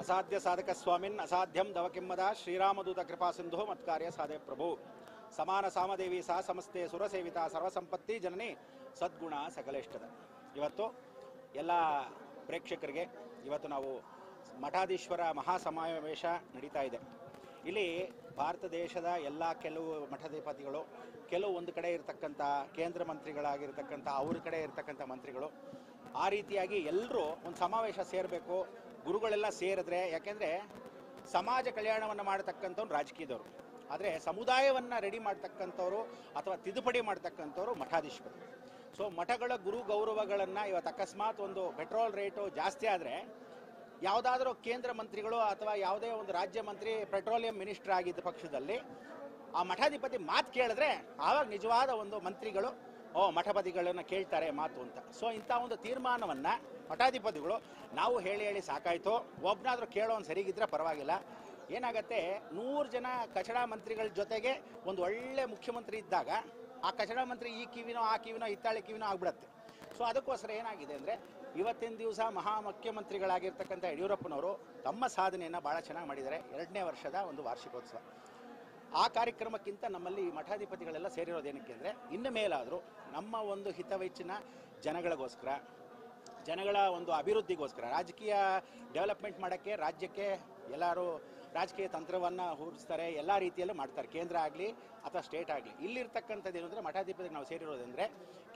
असाध्य साधक स्वामिन् असाध्यं दव किम्मद श्रीरामदूत कृपा सिंधु मत्कार्य साधे प्रभु समान सामदेवी सा समस्ते सुरसेविता सर्वसंपत्ति जननी सद्गुण सकलेष्टद। इवत्तु ಎಲ್ಲ ಪ್ರೇಕ್ಷಕರಿಗೆ ಇವತ್ತು ನಾವು ಮಠಾಧೀಶ್ವರ ಮಹಾಸಮಾವೇಶ ನಡೀತಾ ಇದೆ। ಇಲ್ಲಿ ಭಾರತ ದೇಶದ ಎಲ್ಲ ಕೆಲವು ಮಠಾಧಿಪತಿಗಳು, ಕೆಲವು ಒಂದು ಕಡೆ ಇರತಕ್ಕಂತ ಕೇಂದ್ರ ಮಂತ್ರಿಗಳಾಗಿರತಕ್ಕಂತ ಅವರ ಕಡೆ ಇರತಕ್ಕಂತ ಮಂತ್ರಿಗಳು, ಆ ರೀತಿಯಾಗಿ ಎಲ್ಲರೂ ಒಂದು ಸಮಾವೇಶ ಸೇರಬೇಕು, ಗುರುಗಳೆಲ್ಲ ಸೇರಿದ್ರೆ, ಯಾಕೆಂದ್ರೆ ಸಮಾಜ ಕಲ್ಯಾಣವನ್ನು ಮಾಡತಕ್ಕಂತ ಒಂದು ರಾಜಕೀಯದವರು, ಆದರೆ ಸಮುದಾಯವನ್ನು ರೆಡಿ ಮಾಡ್ತಕ್ಕಂತವರು ಅಥವಾ ತಿದ್ದುಪಡಿ ಮಾಡ್ತಕ್ಕಂತವರು ಮಠಾಧೀಶ್ವರರು। ಸೊ ಮಠಗಳ ಗುರು ಗೌರವಗಳನ್ನು ಇವತ್ತು ಅಕಸ್ಮಾತ್ ಒಂದು ಪೆಟ್ರೋಲ್ ರೇಟು ಜಾಸ್ತಿ ಆದರೆ ಯಾವುದಾದ್ರೂ ಕೇಂದ್ರ ಮಂತ್ರಿಗಳು ಅಥವಾ ಯಾವುದೇ ಒಂದು ರಾಜ್ಯ ಮಂತ್ರಿ ಪೆಟ್ರೋಲಿಯಂ ಮಿನಿಸ್ಟರ್ ಆಗಿದ್ದ ಪಕ್ಷದಲ್ಲಿ ಆ ಮಠಾಧಿಪತಿ ಮಾತು ಕೇಳಿದ್ರೆ ಆವಾಗ ನಿಜವಾದ ಒಂದು ಮಂತ್ರಿಗಳು ಓ ಮಠಪತಿಗಳನ್ನು ಕೇಳ್ತಾರೆ ಮಾತು ಅಂತ। ಸೊ ಇಂಥ ಒಂದು ತೀರ್ಮಾನವನ್ನು ಮಠಾಧಿಪತಿಗಳು ನಾವು ಹೇಳಿ ಹೇಳಿ ಸಾಕಾಯಿತು, ಒಬ್ಬನಾದರೂ ಕೇಳೋನು ಸರಿಗಿದ್ರೆ ಪರವಾಗಿಲ್ಲ। ಏನಾಗತ್ತೆ, 100 ಜನ ಕಚಡ ಮಂತ್ರಿಗಳ ಜೊತೆಗೆ ಒಂದು ಒಳ್ಳೆ ಮುಖ್ಯಮಂತ್ರಿ ಇದ್ದಾಗ ಆ ಕಚಡ ಮಂತ್ರಿ ಈ ಕಿವಿನೋ ಆ ಕಿವಿನೋ ಇತ್ತಾಳೆ ಕಿವಿನೋ ಆಗ್ಬಿಡತ್ತೆ। ಸೊ ಅದಕ್ಕೋಸ್ಕರ ಏನಾಗಿದೆ ಅಂದರೆ ಇವತ್ತಿನ ದಿವಸ ಮಹಾ ಮುಖ್ಯಮಂತ್ರಿಗಳಾಗಿರ್ತಕ್ಕಂಥ ಯಡಿಯೂರಪ್ಪನವರು ತಮ್ಮ ಸಾಧನೆಯನ್ನು ಭಾಳ ಚೆನ್ನಾಗಿ ಮಾಡಿದ್ದಾರೆ। 2ನೇ ವರ್ಷದ ಒಂದು ವಾರ್ಷಿಕೋತ್ಸವ ಆ ಕಾರ್ಯಕ್ರಮಕ್ಕಿಂತ ನಮ್ಮಲ್ಲಿ ಮಠಾಧಿಪತಿಗಳೆಲ್ಲ ಸೇರಿರೋದೇನಕ್ಕೆ ಅಂದರೆ ಇನ್ನು ಮೇಲಾದರೂ ನಮ್ಮ ಒಂದು ಹಿತವೆಚ್ಚಿನ ಜನಗಳಿಗೋಸ್ಕರ, ಜನಗಳ ಒಂದು ಅಭಿವೃದ್ಧಿಗೋಸ್ಕರ, ರಾಜಕೀಯ ಡೆವಲಪ್ಮೆಂಟ್ ಮಾಡೋಕ್ಕೆ ರಾಜ್ಯಕ್ಕೆ ಎಲ್ಲರೂ ರಾಜಕೀಯ ತಂತ್ರವನ್ನು ಹೂಡಿಸ್ತಾರೆ, ಎಲ್ಲ ರೀತಿಯಲ್ಲೂ ಮಾಡ್ತಾರೆ, ಕೇಂದ್ರ ಆಗಲಿ ಅಥವಾ ಸ್ಟೇಟ್ ಆಗಲಿ। ಇಲ್ಲಿರ್ತಕ್ಕಂಥದ್ದು ಏನಂದರೆ ಮಠಾಧಿಪತಿಗೆ ನಾವು ಸೇರಿರೋದಂದರೆ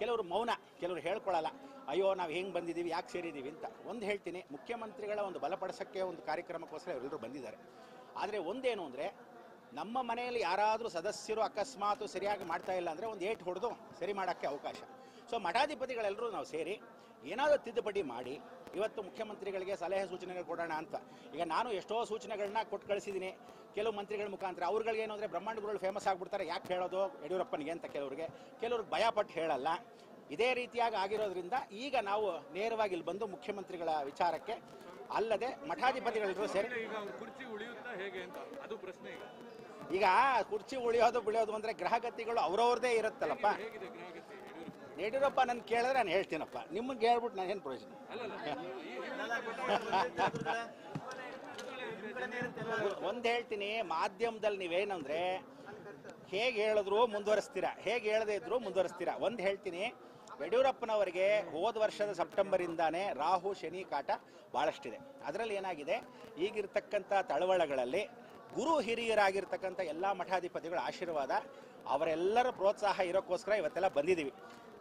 ಕೆಲವರು ಮೌನ, ಕೆಲವರು ಹೇಳ್ಕೊಳ್ಳಲ್ಲ, ಅಯ್ಯೋ ನಾವು ಹೆಂಗೆ ಬಂದಿದ್ದೀವಿ, ಯಾಕೆ ಸೇರಿದ್ದೀವಿ ಅಂತ। ಒಂದು ಹೇಳ್ತೀನಿ, ಮುಖ್ಯಮಂತ್ರಿಗಳ ಒಂದು ಬಲಪಡಿಸೋಕ್ಕೆ ಒಂದು ಕಾರ್ಯಕ್ರಮಕ್ಕೋಸ್ಕರ ಎಲ್ಲರೂ ಬಂದಿದ್ದಾರೆ, ಆದರೆ ಒಂದೇನು ಅಂದರೆ ನಮ್ಮ ಮನೆಯಲ್ಲಿ ಯಾರಾದರೂ ಸದಸ್ಯರು ಅಕಸ್ಮಾತು ಸರಿಯಾಗಿ ಮಾಡ್ತಾ ಇಲ್ಲ ಅಂದರೆ ಒಂದು ಏಟು ಹೊಡೆದು ಸರಿ ಮಾಡೋಕ್ಕೆ ಅವಕಾಶ। ಸೊ ಮಠಾಧಿಪತಿಗಳೆಲ್ಲರೂ ನಾವು ಸೇರಿ ಏನಾದರೂ ತಿದ್ದುಪಡಿ ಮಾಡಿ ಇವತ್ತು ಮುಖ್ಯಮಂತ್ರಿಗಳಿಗೆ ಸಲಹೆ ಸೂಚನೆಗಳು ಕೊಡೋಣ ಅಂತ ಈಗ ನಾನು ಎಷ್ಟೋ ಸೂಚನೆಗಳನ್ನ ಕೊಟ್ಟು ಕಳಿಸಿದ್ದೀನಿ ಕೆಲವು ಮಂತ್ರಿಗಳ ಮುಖಾಂತರ। ಅವ್ರಿಗೆ ಏನು ಅಂದರೆ ಬ್ರಹ್ಮಾಂಡ ಗುರುಗಳು ಫೇಮಸ್ ಆಗಿಬಿಡ್ತಾರೆ, ಯಾಕೆ ಹೇಳೋದು ಯಡಿಯೂರಪ್ಪನಿಗೆ ಅಂತ ಕೆಲವ್ರಿಗೆ, ಕೆಲವ್ರಿಗೆ ಭಯಪಟ್ಟು ಹೇಳಲ್ಲ। ಇದೇ ರೀತಿಯಾಗಿ ಆಗಿರೋದ್ರಿಂದ ಈಗ ನಾವು ನೇರವಾಗಿ ಇಲ್ಲಿ ಬಂದು ಮುಖ್ಯಮಂತ್ರಿಗಳ ವಿಚಾರಕ್ಕೆ ಅಲ್ಲದೆ ಮಠಾಧಿಪತಿಗಳೆಲ್ಲರೂ ಸೇರಿ ಕುರ್ಚಿ ಉಳಿಯುತ್ತಾ ಹೇಗೆ ಅಂತ ಅದು ಪ್ರಶ್ನೆ. ಈಗ ಕುರ್ಚಿ ಉಳಿಯೋದು ಬಿಳಿಯೋದು ಅಂದರೆ ಗ್ರಹಗತಿಗಳು ಅವ್ರವ್ರದೇ ಇರುತ್ತಲ್ಲಪ್ಪ। ಯಡಿಯೂರಪ್ಪ ನನ್ ಕೇಳಿದ್ರೆ ನಾನು ಹೇಳ್ತೀನಪ್ಪ, ನಿಮ್ಗೆ ಹೇಳ್ಬಿಟ್ಟು ನಾನು ಏನು ಪ್ರಯೋಜನ? ಒಂದು ಹೇಳ್ತೀನಿ, ಮಾಧ್ಯಮದಲ್ಲಿ ನೀವೇನಂದ್ರೆ ಹೇಗೆ ಹೇಳಿದ್ರು ಮುಂದುವರಿಸ್ತೀರಾ, ಹೇಗೆ ಹೇಳದೇ ಇದ್ರು ಮುಂದುವರಿಸ್ತೀರಾ। ಒಂದು ಹೇಳ್ತೀನಿ, ಯಡಿಯೂರಪ್ಪನವರಿಗೆ ಹೋದ ವರ್ಷದ ಸೆಪ್ಟೆಂಬರಿಂದಾನೇ ರಾಹು ಶನಿ ಕಾಟ ಭಾಳಷ್ಟಿದೆ. ಅದರಲ್ಲಿ ಏನಾಗಿದೆ, ಈಗಿರ್ತಕ್ಕಂಥ ತಳವಳಗಳಲ್ಲಿ ಗುರು ಹಿರಿಯರಾಗಿರ್ತಕ್ಕಂಥ ಎಲ್ಲ ಮಠಾಧಿಪತಿಗಳ ಆಶೀರ್ವಾದ, ಅವರೆಲ್ಲರ ಪ್ರೋತ್ಸಾಹ ಇರೋಕ್ಕೋಸ್ಕರ ಇವತ್ತೆಲ್ಲ ಬಂದಿದ್ದೀವಿ।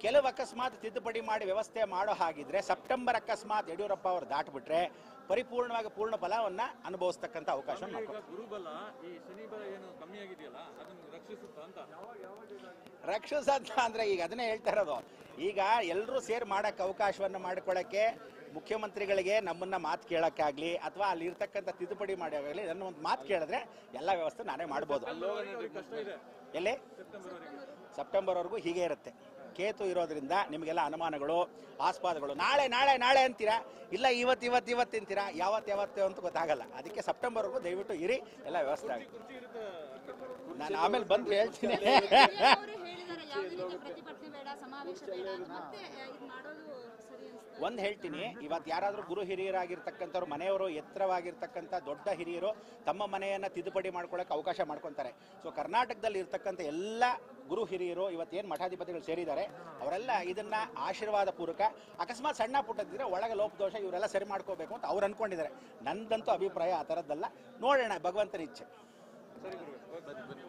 ಕೆಲವು ಅಕಸ್ಮಾತ್ ತಿದ್ದುಪಡಿ ಮಾಡಿ ವ್ಯವಸ್ಥೆ ಮಾಡೋ ಹಾಗಿದ್ರೆ ಸೆಪ್ಟೆಂಬರ್ ಅಕಸ್ಮಾತ್ ಯಡಿಯೂರಪ್ಪ ಅವರು ದಾಟ್ಬಿಟ್ರೆ ಪರಿಪೂರ್ಣವಾಗಿ ಪೂರ್ಣ ಫಲವನ್ನು ಅನುಭವಿಸ್ತಕ್ಕಂಥ ಅವಕಾಶ ರಕ್ಷಿಸಂತ ಅಂದರೆ ಈಗ ಅದನ್ನೇ ಹೇಳ್ತಾ ಇರೋದು, ಈಗ ಎಲ್ಲರೂ ಸೇರಿ ಮಾಡೋಕ್ಕೆ ಅವಕಾಶವನ್ನು ಮಾಡ್ಕೊಳ್ಳೋಕ್ಕೆ ಮುಖ್ಯಮಂತ್ರಿಗಳಿಗೆ ನಮ್ಮನ್ನು ಮಾತು ಕೇಳೋಕ್ಕಾಗಲಿ ಅಥವಾ ಅಲ್ಲಿ ಇರ್ತಕ್ಕಂಥ ತಿದ್ದುಪಡಿ ಮಾಡೋಕ್ಕಾಗಲಿ ನನ್ನ ಒಂದು ಮಾತು ಕೇಳಿದ್ರೆ ಎಲ್ಲ ವ್ಯವಸ್ಥೆ ನಾನೇ ಮಾಡ್ಬೋದು. ಎಲ್ಲಿ ಸೆಪ್ಟೆಂಬರ್ವರೆಗೂ ಹೀಗೆ ಇರುತ್ತೆ, ಕೇತು ಇರೋದ್ರಿಂದ ನಿಮಗೆಲ್ಲ ಅನುಮಾನಗಳು ಆಸ್ಪಾದಗಳು, ನಾಳೆ ನಾಳೆ ನಾಳೆ ಅಂತೀರಾ, ಇಲ್ಲ ಇವತ್ತು ಇವತ್ತು ಇವತ್ತು ಅಂತೀರಾ, ಯಾವತ್ತು ಯಾವತ್ತು ಅಂತ ಗೊತ್ತಾಗಲ್ಲ। ಅದಕ್ಕೆ ಸೆಪ್ಟೆಂಬರ್ವರೆಗೂ ದಯವಿಟ್ಟು ಇರಿ, ಎಲ್ಲ ವ್ಯವಸ್ಥೆ ಆಗಿ ನಾನು ಆಮೇಲೆ ಬಂದು ಹೇಳ್ತೀನಿ. ಒಂದು ಹೇಳ್ತೀನಿ, ಇವತ್ತು ಯಾರಾದರೂ ಗುರು ಹಿರಿಯರಾಗಿರ್ತಕ್ಕಂಥವ್ರು ಮನೆಯವರು ಎತ್ತರವಾಗಿರ್ತಕ್ಕಂಥ ದೊಡ್ಡ ಹಿರಿಯರು ತಮ್ಮ ಮನೆಯನ್ನು ತಿದ್ದುಪಡಿ ಮಾಡ್ಕೊಳ್ಳೋಕೆ ಅವಕಾಶ ಮಾಡ್ಕೊತಾರೆ. ಸೊ ಕರ್ನಾಟಕದಲ್ಲಿ ಇರ್ತಕ್ಕಂಥ ಎಲ್ಲ ಗುರು ಹಿರಿಯರು ಇವತ್ತೇನು ಮಠಾಧಿಪತಿಗಳು ಸೇರಿದ್ದಾರೆ ಅವರೆಲ್ಲ ಇದನ್ನು ಆಶೀರ್ವಾದ ಪೂರ್ವಕ, ಅಕಸ್ಮಾತ್ ಸಣ್ಣ ಪುಟ್ಟದಿದ್ದರೆ ಒಳಗೆ ಲೋಪದೋಷ ಇವರೆಲ್ಲ ಸರಿ ಮಾಡ್ಕೋಬೇಕು ಅಂತ ಅವ್ರು ಅಂದ್ಕೊಂಡಿದ್ದಾರೆ. ನಂದಂತೂ ಅಭಿಪ್ರಾಯ ಆ ಥರದ್ದಲ್ಲ, ನೋಡೋಣ ಭಗವಂತನ ಇಚ್ಛೆ.